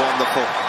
wonderful.